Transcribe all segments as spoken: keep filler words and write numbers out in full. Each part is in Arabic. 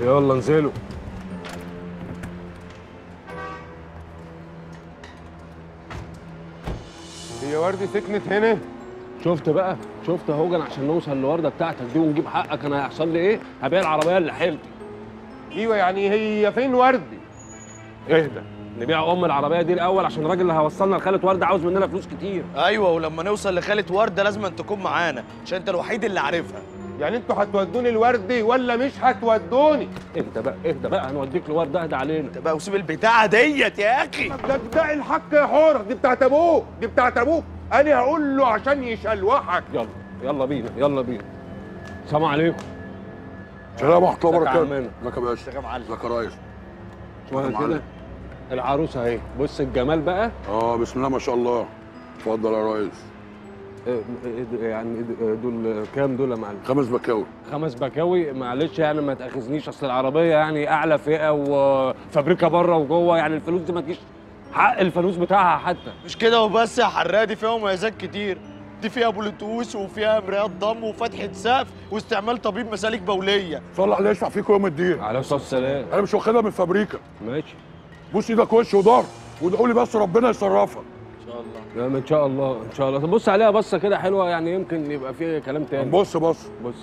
يلا انزلوا. هي وردي سكنت هنا؟ شفت بقى؟ شفت يا هوجن، عشان نوصل لوردة بتاعتك دي ونجيب حقك انا هيحصل لي ايه؟ هبيع العربية اللي حيلتي. ايوه يعني هي فين وردي؟ اهدى، نبيع ام العربية دي الأول عشان الراجل اللي هيوصلنا لخالة وردة عاوز مننا فلوس كتير. ايوه، ولما نوصل لخالة وردة لازم تكون معانا عشان انت الوحيد اللي عارفها. يعني انتوا هتودوني لوردي ولا مش هتودوني؟ اهدى بقى اهدى بقى، هنوديك لوردة، اهدى علينا. انت بقى وسيب البتاعة ديت يا أخي. ده بتاع الحق يا حورة، دي بتاعت أبوك، دي بتاعت أبوك، أنا هقول له عشان يشلوحك. يلا يلا بينا يلا بينا. السلام عليكم. السلام ورحمة الله وبركاته. ازيك يا باشا؟ ازيك يا معلم؟ ازيك يا ريس؟ كده العروسة اهي، بص الجمال بقى. اه بسم الله ما شاء الله. اتفضل يا ريس. يعني دول كام دول يا معلم؟ خمس بكاوي. خمس بكاوي، معلش يعني ما تاخذنيش، اصل العربيه يعني اعلى فئه وفابريكا بره وجوه، يعني الفلوس دي ما تجيش حق الفانوس بتاعها حتى. مش كده وبس يا حراق، دي فيها مميزات كتير، دي فيها بلوتوث وفيها مرايات ضم وفتحه سقف واستعمال طبيب مسالك بوليه. صلح عليه يشفع فيك يوم الدين. عليه الصلاه والسلام. انا مش واخدها من الفابريكا. ماشي. بوس ايدك وش وضهر وادعوا لي بس ربنا يصرفها. لا ان شاء الله ان شاء الله. طب بص عليها بصه كده حلوه، يعني يمكن يبقى فيه كلام تاني. بص بص بص.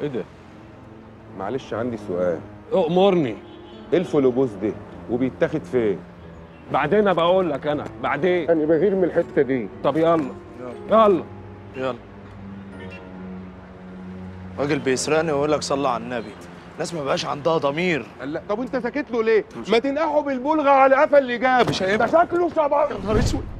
ايه ده؟ معلش عندي سؤال. اؤمرني. ايه الفلوبوس دي وبيتاخد فين؟ بعدين بقول لك انا، بعدين يعني بغير من الحته دي. طب يلا يلا يلا يلا. راجل بيسرقني ويقول لك صلى على النبي، الناس ما بقاش عندها ضمير. لا طب وانت ساكت له ليه؟ ما تنقحه بالبلغه على قفا اللي جابه. ده شكله صباح. يا نهار اسود.